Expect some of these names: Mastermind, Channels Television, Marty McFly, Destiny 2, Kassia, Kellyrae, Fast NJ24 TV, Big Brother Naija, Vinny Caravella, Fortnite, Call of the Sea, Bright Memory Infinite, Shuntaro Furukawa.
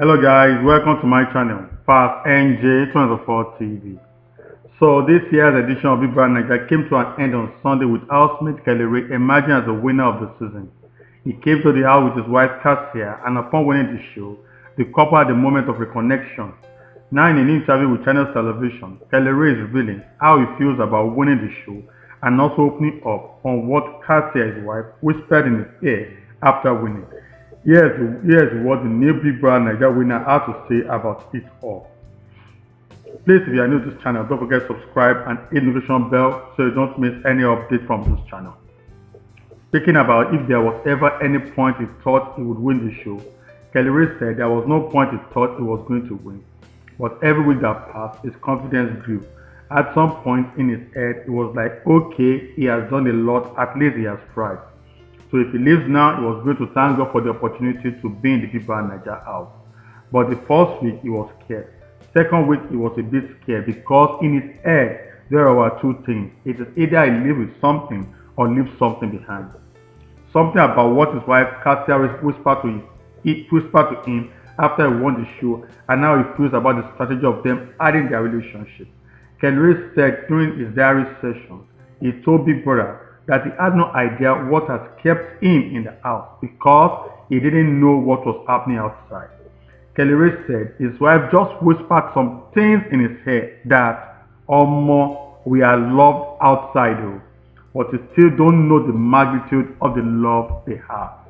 Hello guys, welcome to my channel, Fast NJ24 TV. So this year's edition of Big Brother Naija came to an end on Sunday with housemate Kellyrae emerging as the winner of the season. He came to the house with his wife Kassia, and upon winning the show, the couple had a moment of reconnection. Now in an interview with Channels Television, Kellyrae is revealing how he feels about winning the show and also opening up on what Kassia, his wife, whispered in his ear after winning. Here's what the new Big Brother Naija winner had to say about it all. Please, if you are new to this channel, don't forget to subscribe and hit the notification bell so you don't miss any update from this channel. Speaking about if there was ever any point he thought he would win the show, Kellyrae said there was no point he thought he was going to win. But every week that passed, his confidence grew. At some point in his head, it was like, okay, he has done a lot, at least he has tried. So if he leaves now, he was going to thank God for the opportunity to be in the Big Brother Naija house. But the first week, he was scared. Second week, he was a bit scared because in his head, there were two things. It is either he lives with something or leaves something behind. Something about what his wife Kassia whispered to him after he won the show, and now he feels about the strategy of them adding their relationship. Kellyrae said during his diary sessions, he told Big Brother that he had no idea what has kept him in the house because he didn't know what was happening outside. Kellyrae said his wife just whispered some things in his head that, "Omo, we are loved outside, but you still don't know the magnitude of the love they have."